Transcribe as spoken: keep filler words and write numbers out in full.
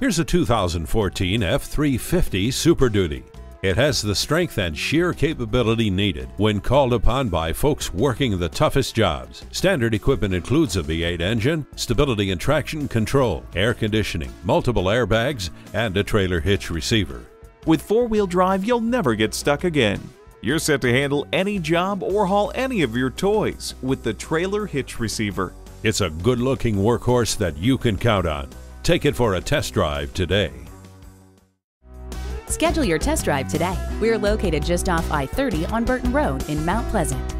Here's a two thousand fourteen F three fifty Super Duty. It has the strength and sheer capability needed when called upon by folks working the toughest jobs. Standard equipment includes a V eight engine, stability and traction control, air conditioning, multiple airbags, and a trailer hitch receiver. With four-wheel drive, you'll never get stuck again. You're set to handle any job or haul any of your toys with the trailer hitch receiver. It's a good-looking workhorse that you can count on. Take it for a test drive today. Schedule your test drive today. We're located just off I thirty on Burton Road in Mount Pleasant.